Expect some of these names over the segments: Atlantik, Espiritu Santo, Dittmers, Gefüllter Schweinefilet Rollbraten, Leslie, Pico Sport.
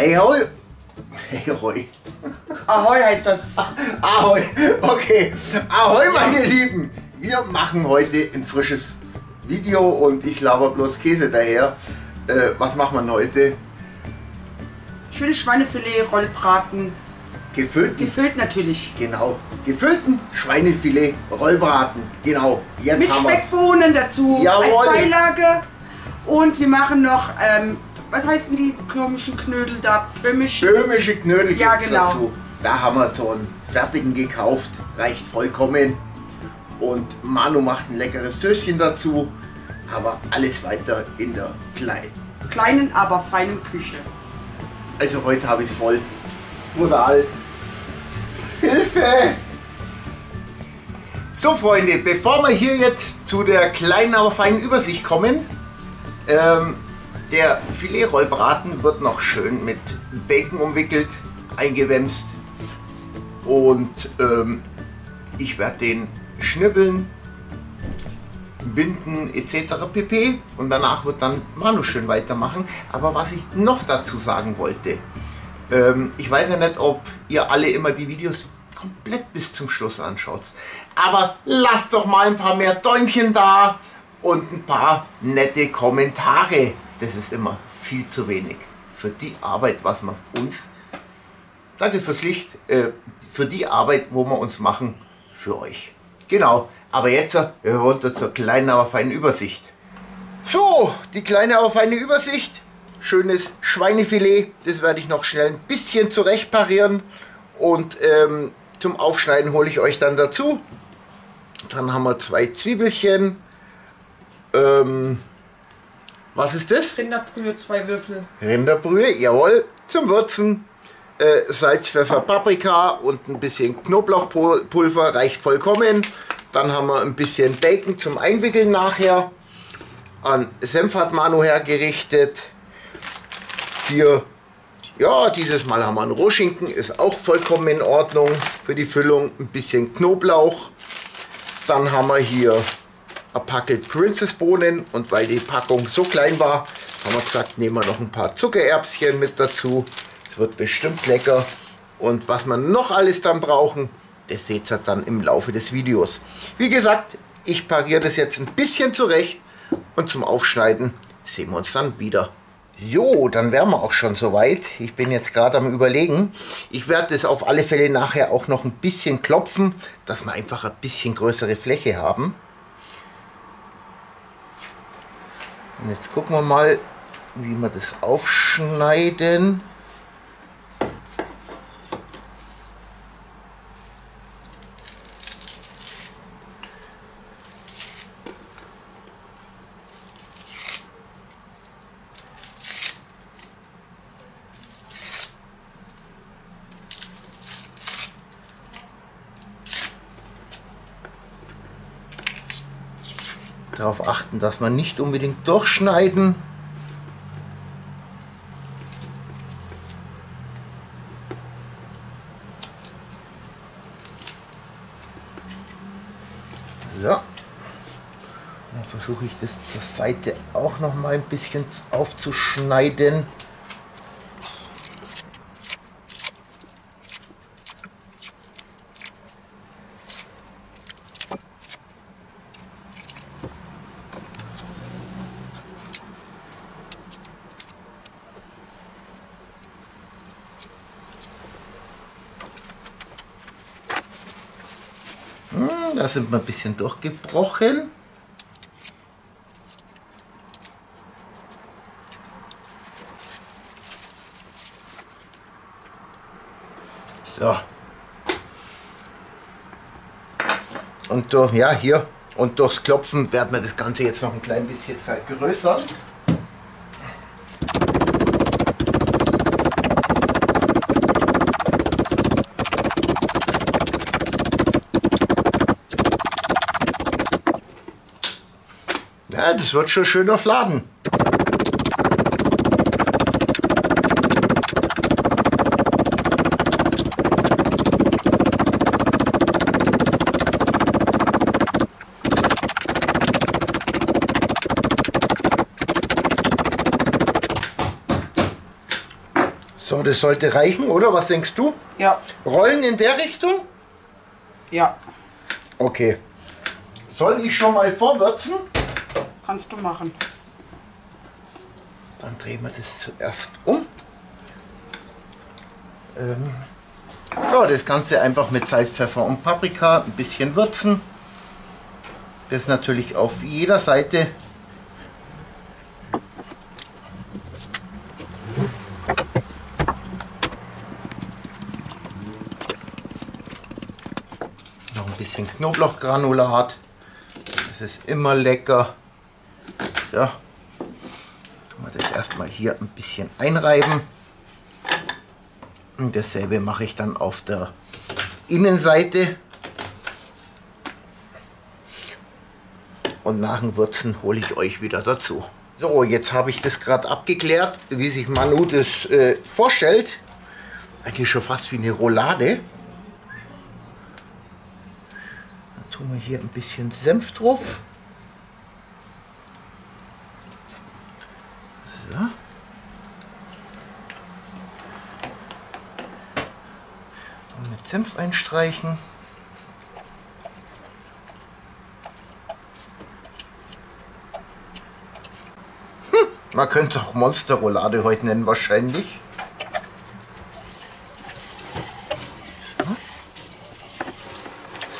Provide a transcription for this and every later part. Hey hoi! Hey hoi! Ahoi heißt das! Ahoi! Okay! Ahoi meine Lieben! Wir machen heute ein frisches Video und ich laber bloß Käse daher. Was macht man heute? Schönes Schweinefilet, Rollbraten. Gefüllt? Gefüllt natürlich. Genau. Gefüllten Schweinefilet, Rollbraten. Genau. Jetzt mit Speckbohnen dazu. Jawohl. Als Beilage. Und wir machen noch, was heißen die komischen Knödel da? Böhmische Knödel. Ja, genau. Dazu. Da haben wir so einen fertigen gekauft. Reicht vollkommen. Und Manu macht ein leckeres Töschen dazu. Aber alles weiter in der kleinen, aber feinen Küche. Also heute habe ich es voll. Brutal. Hilfe! So Freunde, bevor wir hier jetzt zu der kleinen, aber feinen Übersicht kommen, der Filet-Rollbraten wird noch schön mit Bacon umwickelt, eingewämst und ich werde den schnibbeln, binden etc. pp. Und danach wird dann Manu schön weitermachen. Aber was ich noch dazu sagen wollte, ich weiß ja nicht, ob ihr alle immer die Videos komplett bis zum Schluss anschaut. Aber lasst doch mal ein paar mehr Däumchen da und ein paar nette Kommentare. Das ist immer viel zu wenig für die Arbeit, was man uns, danke fürs Licht, für die Arbeit, wo wir uns machen, für euch. Genau, aber jetzt runter zur kleinen, aber feinen Übersicht. So, die kleine, aber feine Übersicht. Schönes Schweinefilet, das werde ich noch schnell ein bisschen zurecht parieren und zum Aufschneiden hole ich euch dann dazu. Dann haben wir zwei Zwiebelchen. Was ist das? Rinderbrühe, zwei Würfel. Rinderbrühe, jawohl. Zum Würzen Salz, Pfeffer, Paprika und ein bisschen Knoblauchpulver, reicht vollkommen. Dann haben wir ein bisschen Bacon zum Einwickeln nachher. An Senf hat Manu hergerichtet. Hier, ja, dieses Mal haben wir einen Rohschinken, ist auch vollkommen in Ordnung für die Füllung. Ein bisschen Knoblauch. Dann haben wir hier ein Packet Princess Bohnen und weil die Packung so klein war, haben wir gesagt, nehmen wir noch ein paar Zuckererbschen mit dazu. Es wird bestimmt lecker. Und was wir noch alles dann brauchen, das seht ihr dann im Laufe des Videos. Wie gesagt, ich pariere das jetzt ein bisschen zurecht und zum Aufschneiden sehen wir uns dann wieder. Jo, dann wären wir auch schon soweit. Ich bin jetzt gerade am Überlegen. Ich werde das auf alle Fälle nachher auch noch ein bisschen klopfen, dass wir einfach ein bisschen größere Fläche haben. Und jetzt gucken wir mal, wie wir das aufschneiden. Darauf achten, dass man nicht unbedingt durchschneiden. So. Dann versuche ich das zur Seite auch noch mal ein bisschen aufzuschneiden. Da sind wir ein bisschen durchgebrochen. So. Und durch, ja, hier und durchs Klopfen werden wir das Ganze jetzt noch ein klein bisschen vergrößern. Ja, das wird schon schön aufladen. So, das sollte reichen, oder? Was denkst du? Ja. Rollen in der Richtung? Ja. Okay. Soll ich schon mal vorwürzen? Kannst du machen. Dann drehen wir das zuerst um. So, das Ganze einfach mit Salz, Pfeffer und Paprika ein bisschen würzen. Das natürlich auf jeder Seite. Noch ein bisschen Knoblauchgranulat. Das ist immer lecker. So. Tun wir das erstmal hier ein bisschen einreiben. Und dasselbe mache ich dann auf der Innenseite. Und nach dem Würzen hole ich euch wieder dazu. So, jetzt habe ich das gerade abgeklärt, wie sich Manu das vorstellt. Eigentlich schon fast wie eine Roulade. Dann tun wir hier ein bisschen Senf drauf. So. Und mit Senf einstreichen. Man könnte auch Monsterroulade heute nennen, wahrscheinlich. So.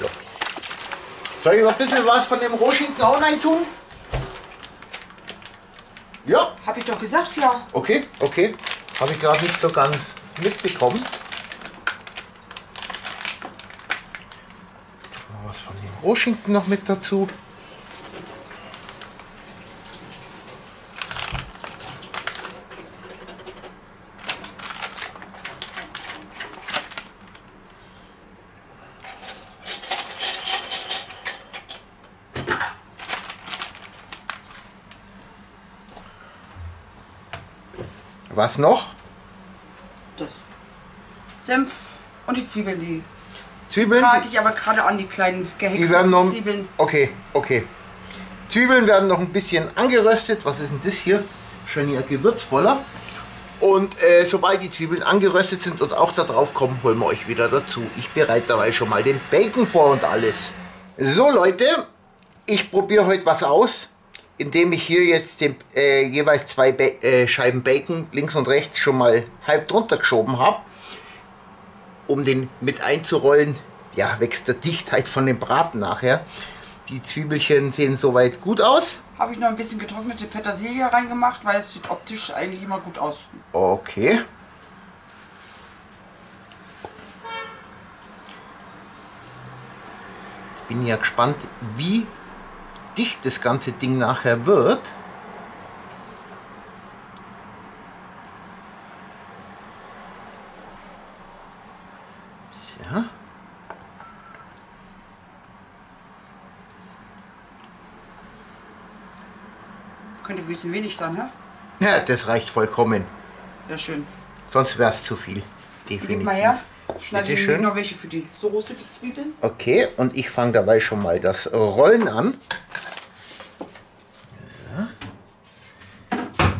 So. Soll ich noch ein bisschen was von dem Rohschinken auch rein tun? Ja. Hab ich doch gesagt, ja. Okay, okay. Habe ich gerade nicht so ganz mitbekommen. Was von dem Rohschinken noch mit dazu. Was noch? Das Senf und die Zwiebeln, die Zwiebeln rate ich aber gerade an, die kleinen gehäckselten Zwiebeln. Okay, okay. Zwiebeln werden noch ein bisschen angeröstet. Was ist denn das hier? Schöner Gewürzboller. Und sobald die Zwiebeln angeröstet sind und auch da drauf kommen, holen wir euch wieder dazu. Ich bereite dabei schon mal den Bacon vor und alles. So Leute, ich probiere heute was aus, indem ich hier jetzt den, jeweils zwei Scheiben Bacon links und rechts schon mal halb drunter geschoben habe, um den mit einzurollen. Ja, wächst der Dichtheit von dem Braten nachher. Die Zwiebelchen sehen soweit gut aus. Habe ich noch ein bisschen getrocknete Petersilie reingemacht, weil es sieht optisch eigentlich immer gut aus. Okay. Jetzt bin ich ja gespannt, wie dicht das ganze Ding nachher wird. So. Könnte ein bisschen wenig sein, hä? Ja, das reicht vollkommen. Sehr schön. Sonst wäre es zu viel. Definitiv. Gib mal her. Schneide ich noch welche für die so rostete Zwiebeln. Okay, und ich fange dabei schon mal das Rollen an.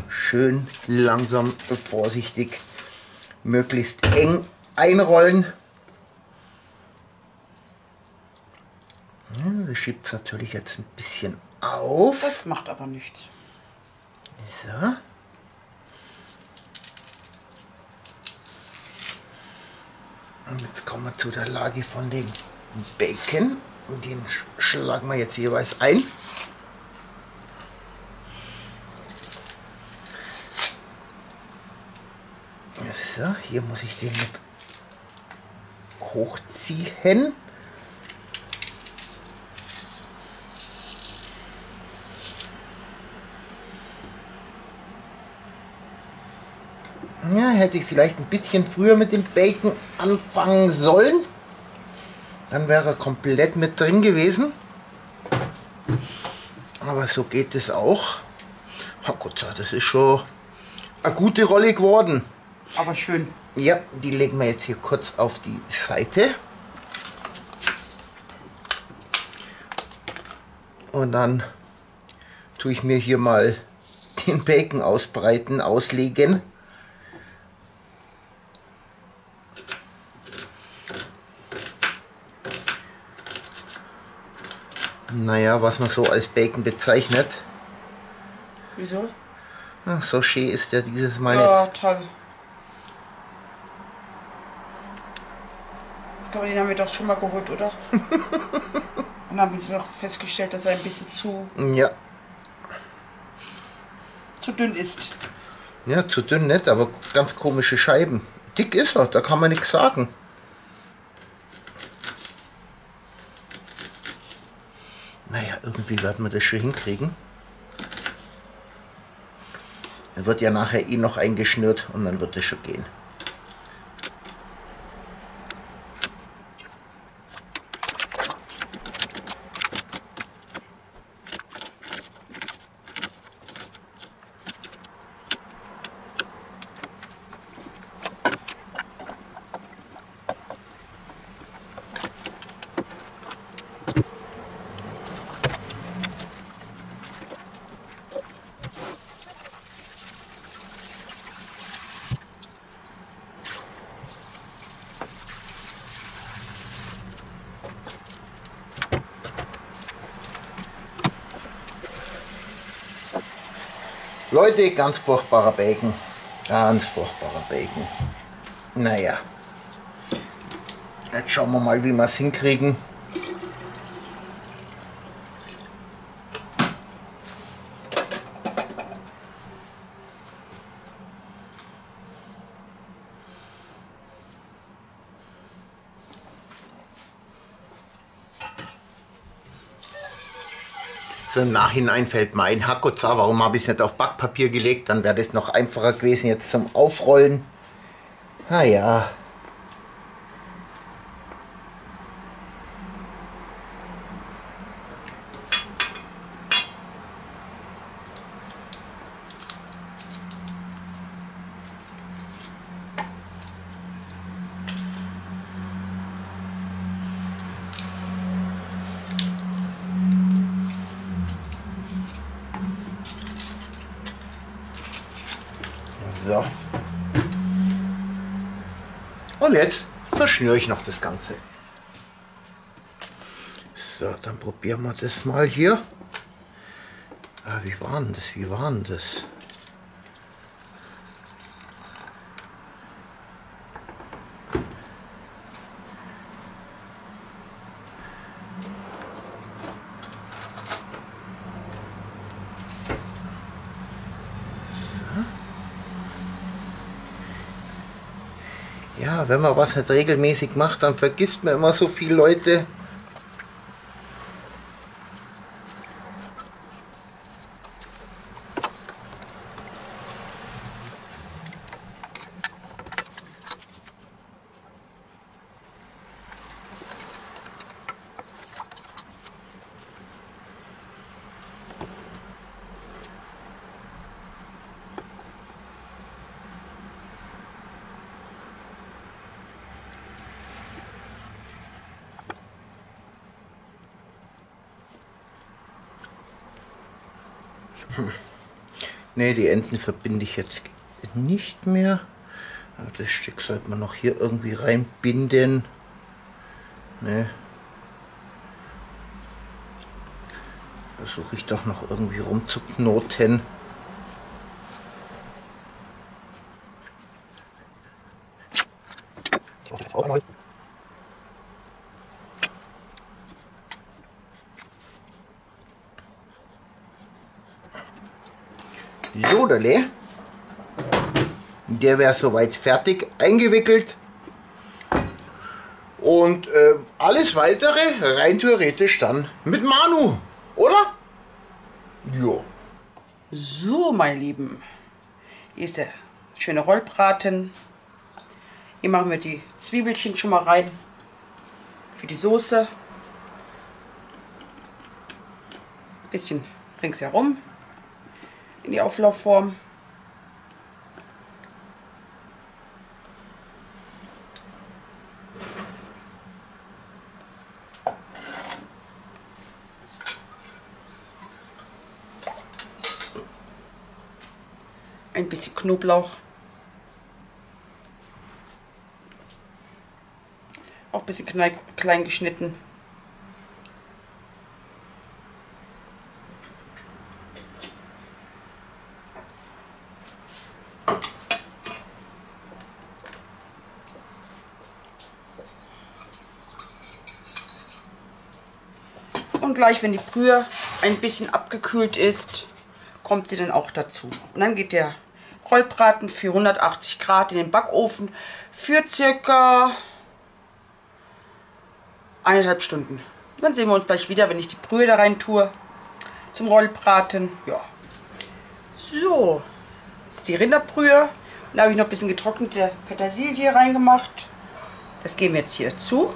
Schön langsam, vorsichtig, möglichst eng einrollen. Das schiebt es natürlich jetzt ein bisschen auf. Das macht aber nichts. So. Und jetzt kommen wir zu der Lage von dem Bacon. Den schlagen wir jetzt jeweils ein. So, hier muss ich den mit hochziehen. Ja, hätte ich vielleicht ein bisschen früher mit dem Bacon anfangen sollen. Dann wäre er komplett mit drin gewesen. Aber so geht es auch. Oh Gott, das ist schon eine gute Rolle geworden. Aber schön. Ja, die legen wir jetzt hier kurz auf die Seite. Und dann tue ich mir hier mal den Bacon auslegen. naja, was man so als Bacon bezeichnet. Wieso? Ach, so schön ist der dieses Mal nicht. Ja, toll. Ich glaube, den haben wir doch schon mal geholt, oder? Und dann haben wir noch festgestellt, dass er ein bisschen zu dünn ist. Ja, zu dünn nicht, aber ganz komische Scheiben. Dick ist er, da kann man nichts sagen. Naja, irgendwie werden wir das schon hinkriegen. Er wird ja nachher eh noch eingeschnürt und dann wird es schon gehen. Leute, ganz furchtbarer Bacon. Ganz furchtbarer Bacon. Naja. Jetzt schauen wir mal, wie wir es hinkriegen. Im Nachhinein fällt mir ein, Hakoza, warum habe ich es nicht auf Backpapier gelegt? Dann wäre das noch einfacher gewesen jetzt zum Aufrollen. Naja. So. Und jetzt verschnüre ich noch das Ganze. So, dann probieren wir das mal hier. Ah, wie war denn das? Wie war denn das? Wenn man was nicht regelmäßig macht, dann vergisst man immer so viele Leute. Ne, die Enden verbinde ich jetzt nicht mehr. Aber das Stück sollte man noch hier irgendwie reinbinden. Ne. Versuche ich doch noch irgendwie rumzuknoten. Jodele, der wäre soweit fertig eingewickelt und alles weitere rein theoretisch dann mit Manu, oder? Jo. So, mein Lieben, hier ist der schöne Rollbraten. Hier machen wir die Zwiebelchen schon mal rein für die Soße. Bisschen ringsherum. In die Auflaufform. Ein bisschen Knoblauch. Auch ein bisschen klein geschnitten. und gleich, wenn die Brühe ein bisschen abgekühlt ist, kommt sie dann auch dazu. Und dann geht der Rollbraten für 180 Grad in den Backofen für circa 1,5 Stunden. Dann sehen wir uns gleich wieder, wenn ich die Brühe da rein tue zum Rollbraten. Ja. So, das ist die Rinderbrühe. Und da habe ich noch ein bisschen getrocknete Petersilie reingemacht. Das geben wir jetzt hier dazu.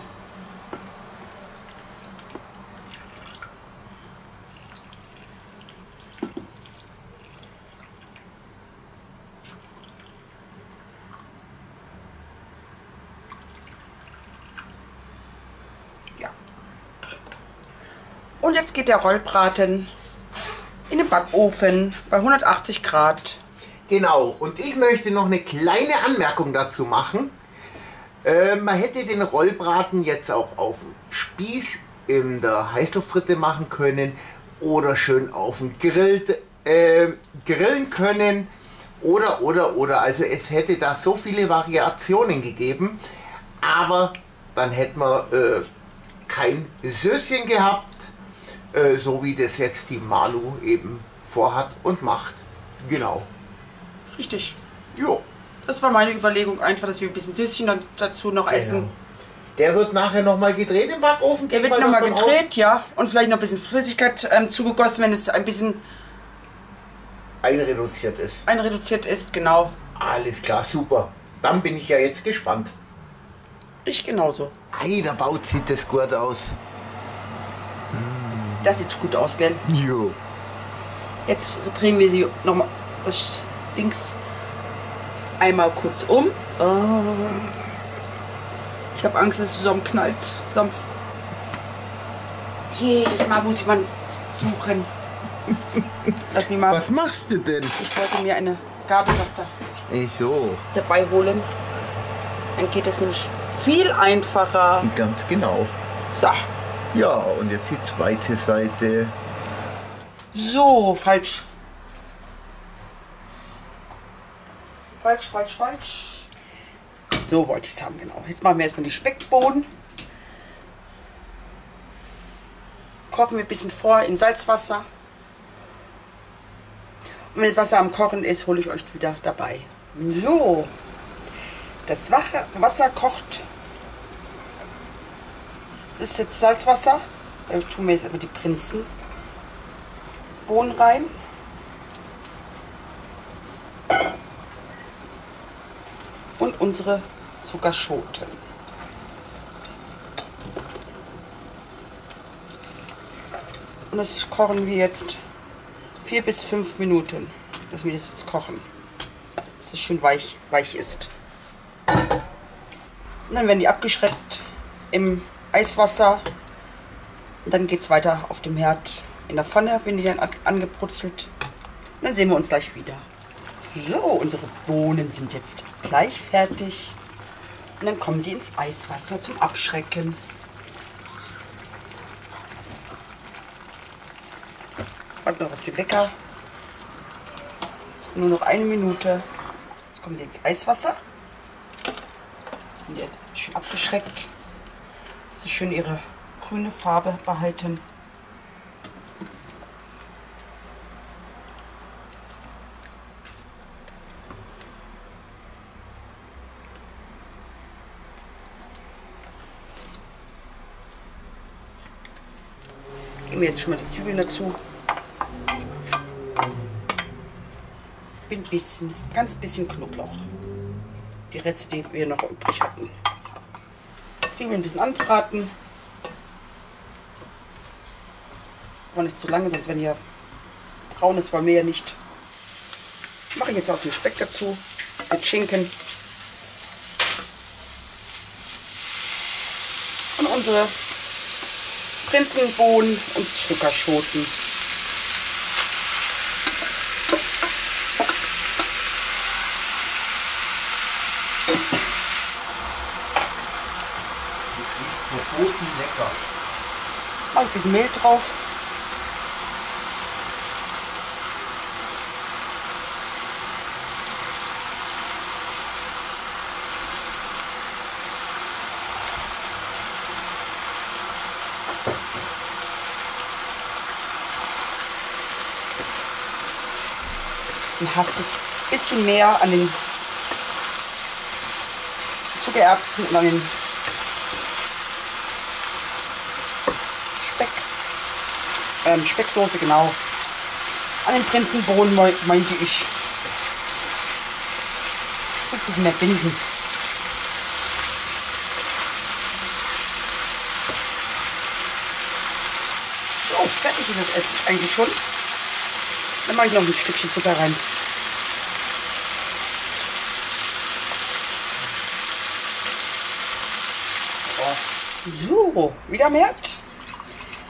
Und jetzt geht der Rollbraten in den Backofen bei 180 Grad. Genau, und ich möchte noch eine kleine Anmerkung dazu machen. Man hätte den Rollbraten jetzt auch auf dem Spieß in der Heißluftfritte machen können oder schön auf dem Grill grillen können oder. Also es hätte da so viele Variationen gegeben, aber dann hätten wir kein Süßchen gehabt. So wie das jetzt die Malu eben vorhat und macht. Genau. Richtig. Jo. Das war meine Überlegung, einfach, dass wir ein bisschen Süßchen dazu noch essen. Der wird nachher nochmal gedreht im Backofen? Der wird nochmal gedreht, ja. Und vielleicht noch ein bisschen Flüssigkeit zugegossen, wenn es ein bisschen einreduziert ist. Einreduziert ist, genau. Alles klar, super. Dann bin ich ja jetzt gespannt. Ich genauso. Ei, da baut sieht das gut aus. Das sieht gut aus, gell? Jo. Jetzt drehen wir sie nochmal links einmal kurz um. Ich habe Angst, dass es zusammenknallt. Jedes Mal muss ich mal suchen. Lass mich mal. Was machst du denn? Ich wollte mir eine Gabel dabei holen. Dann geht das nämlich viel einfacher. Ganz genau. So. Ja, und jetzt die zweite Seite. So, falsch. Falsch, falsch, falsch. So wollte ich es haben, genau. Jetzt machen wir erstmal die Speckbohnen. Kochen wir ein bisschen vor in Salzwasser. Und wenn das Wasser am Kochen ist, hole ich euch wieder dabei. So, das Wasser kocht. Das ist jetzt Salzwasser, da tun wir jetzt aber die Prinzenbohnen rein. Und unsere Zuckerschoten. Und das kochen wir jetzt 4 bis 5 Minuten, dass wir das jetzt kochen. Dass es schön weich ist. Und dann werden die abgeschreckt im Eiswasser und dann geht es weiter auf dem Herd in der Pfanne, wenn die dann angebrutzelt. Und dann sehen wir uns gleich wieder. So, unsere Bohnen sind jetzt gleich fertig und dann kommen sie ins Eiswasser zum Abschrecken. Warte noch auf den Wecker. Es ist nur noch 1 Minute. Jetzt kommen sie ins Eiswasser. Sind jetzt schön abgeschreckt. Dass sie schön ihre grüne Farbe behalten. Geben wir jetzt schon mal die Zwiebeln dazu. Ein bisschen, ganz bisschen Knoblauch. Die Reste, die wir noch übrig hatten. Zwiebeln ein bisschen anbraten. Aber nicht zu lange, sonst wenn hier braun ist, wollen wir ja nicht. Mache ich jetzt auch den Speck dazu mit Schinken. Und unsere Prinzenbohnen und Zuckerschoten. Lecker. Mache ein bisschen Mehl drauf. und haftet ein bisschen mehr an den Zuckererbsen und an den Speck, Specksoße, genau. An den Prinzenbohnen meinte ich. Ein bisschen mehr binden. So, fertig ist das Essen eigentlich schon. Dann mache ich noch ein Stückchen Zucker rein. So, wieder merkt.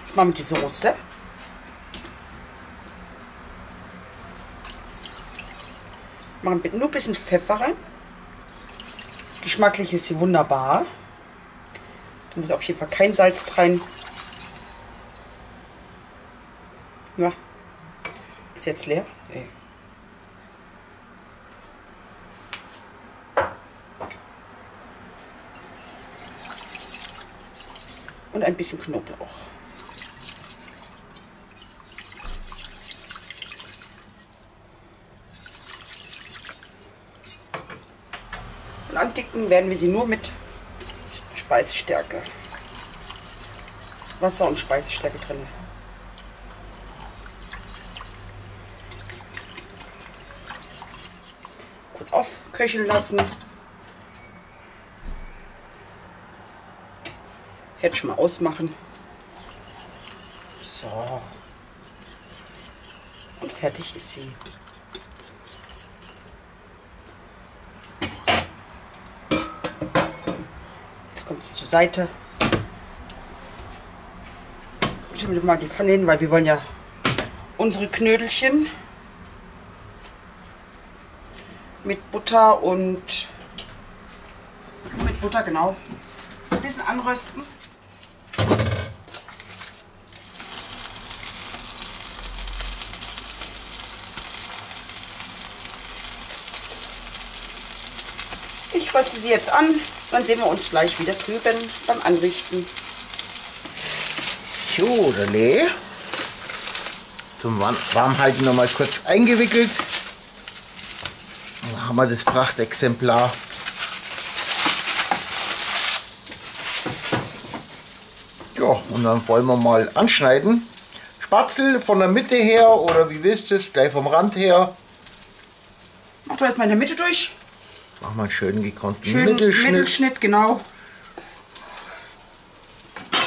Jetzt machen wir die Soße. Machen wir nur ein bisschen Pfeffer rein. Geschmacklich ist sie wunderbar. Da muss auf jeden Fall kein Salz rein. Na, ist jetzt leer? Nee. Und ein bisschen Knoblauch. Und andicken werden wir sie nur mit Speisestärke. Wasser und Speisestärke drin. Kurz aufköcheln lassen. Jetzt schon mal ausmachen. So. Und fertig ist sie. Jetzt kommt sie zur Seite. Ich schiebe mal die Pfanne hin, weil wir wollen ja unsere Knödelchen mit Butter und mit Butter, genau, ein bisschen anrösten. Ich röste sie jetzt an, dann sehen wir uns gleich wieder drüben beim Anrichten. So, René, zum Warmhalten nochmal kurz eingewickelt. Dann haben wir das Prachtexemplar. Ja, und dann wollen wir mal anschneiden. Spatzel von der Mitte her oder wie willst du es, gleich vom Rand her. Mach doch erstmal in der Mitte durch. Machen wir einen schönen gekonnten Mittelschnitt, genau.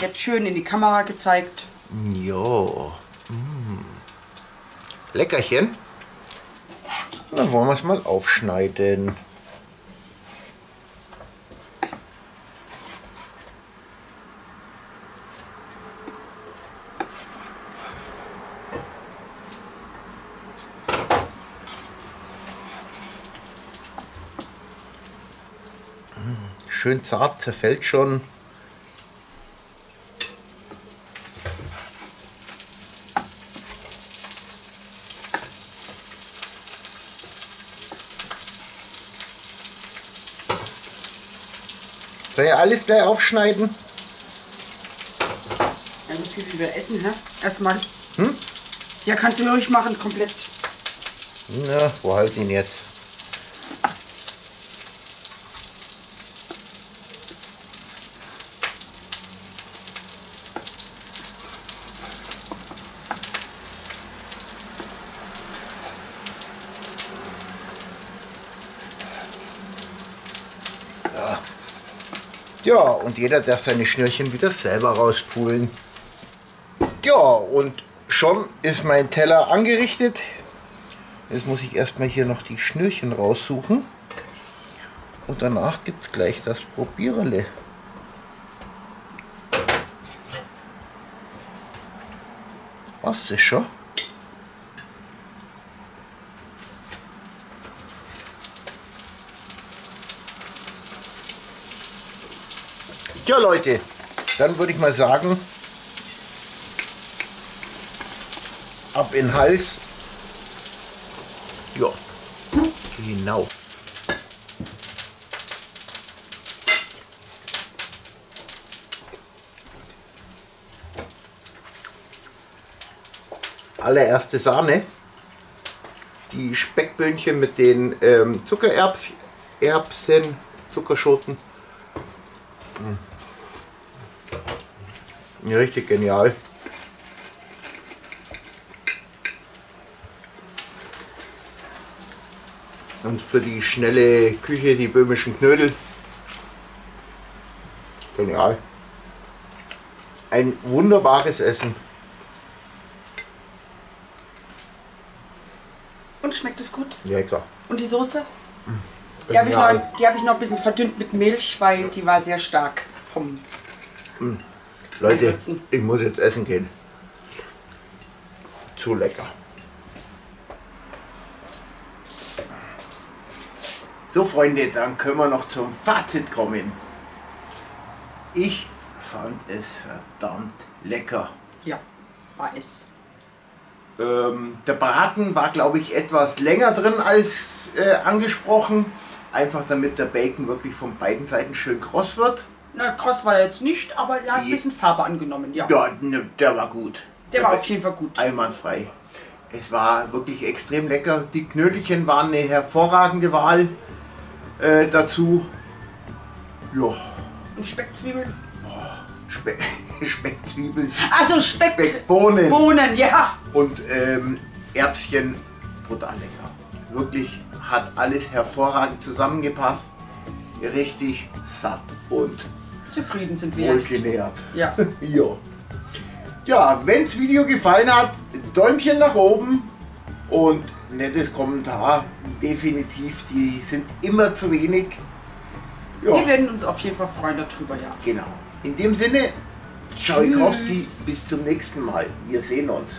Jetzt schön in die Kamera gezeigt. Jo. Mm. Leckerchen. Dann wollen wir es mal aufschneiden. Schön zart, zerfällt schon. Soll ja alles gleich aufschneiden? Ja, so viel wie wir essen, hä? Erstmal. Hm? Ja, kannst du ruhig machen, komplett. Na, wo halt ihn jetzt? Ja, und jeder darf seine Schnürchen wieder selber rauspulen. Ja, und schon ist mein Teller angerichtet. Jetzt muss ich erstmal hier noch die Schnürchen raussuchen. Und danach gibt es gleich das Probierle. Was ist schon? Ja Leute, dann würde ich mal sagen, ab in den Hals. Ja, genau. Allererste Sahne, die Speckböhnchen mit den Zuckererbsen, Zuckerschoten. Ja, richtig genial. Und für die schnelle Küche die böhmischen Knödel. Genial. Ein wunderbares Essen. Und schmeckt es gut? Lecker. Und die Soße? Die habe ich, noch ein bisschen verdünnt mit Milch, weil die war sehr stark vom Leute, Einwürzen. Ich muss jetzt essen gehen. Zu lecker. So Freunde, dann können wir noch zum Fazit kommen. Ich fand es verdammt lecker. Ja, war es. Der Braten war, glaube ich, etwas länger drin als angesprochen. Einfach damit der Bacon wirklich von beiden Seiten schön kross wird. Na, kross war jetzt nicht, aber er hat ein bisschen Farbe angenommen, ja. Ja, ne, der war gut. Der war auf jeden Fall gut. Einwandfrei. Es war wirklich extrem lecker. Die Knödelchen waren eine hervorragende Wahl dazu. Ja. Und Speckzwiebeln? Oh, Speckzwiebeln. Also Speckbohnen. Bohnen, ja. Und Erbschen, brutal lecker. Wirklich hat alles hervorragend zusammengepasst. Richtig satt und zufrieden sind wir wohlgenährt. Ja. Ja. Ja, wenn das Video gefallen hat, Däumchen nach oben und nettes Kommentar. Definitiv, die sind immer zu wenig. Ja. Wir werden uns auf jeden Fall freuen darüber, ja. Genau. In dem Sinne, Tschüss. Bis zum nächsten Mal. Wir sehen uns.